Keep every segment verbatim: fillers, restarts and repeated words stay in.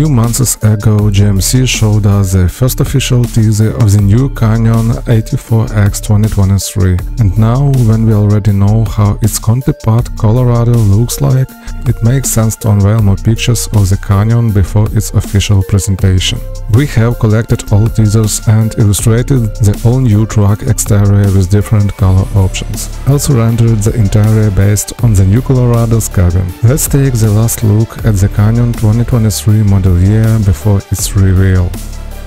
few months ago, G M C showed us the first official teaser of the new Canyon A T four X twenty twenty-three. And now, when we already know how its counterpart Colorado looks like, it makes sense to unveil more pictures of the Canyon before its official presentation. We have collected all teasers and illustrated the all-new truck exterior with different color options. Also rendered the interior based on the new Colorado's cabin. Let's take the last look at the Canyon twenty twenty-three model year before its reveal.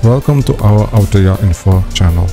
Welcome to our AutoYa Info channel.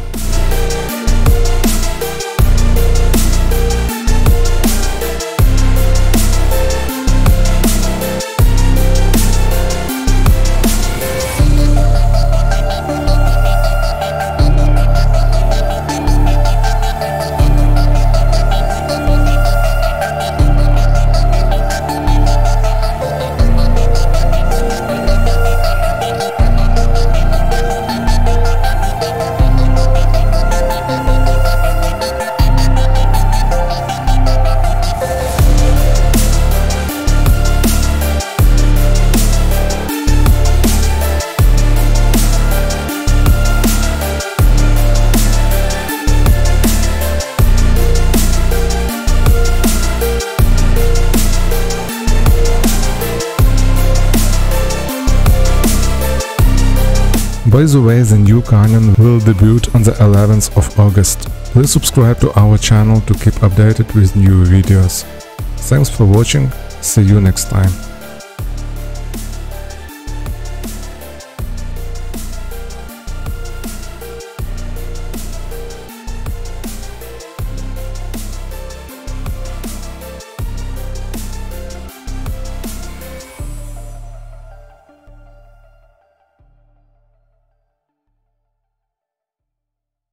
By the way, the new Canyon will debut on the eleventh of August. Please subscribe to our channel to keep updated with new videos. Thanks for watching, see you next time.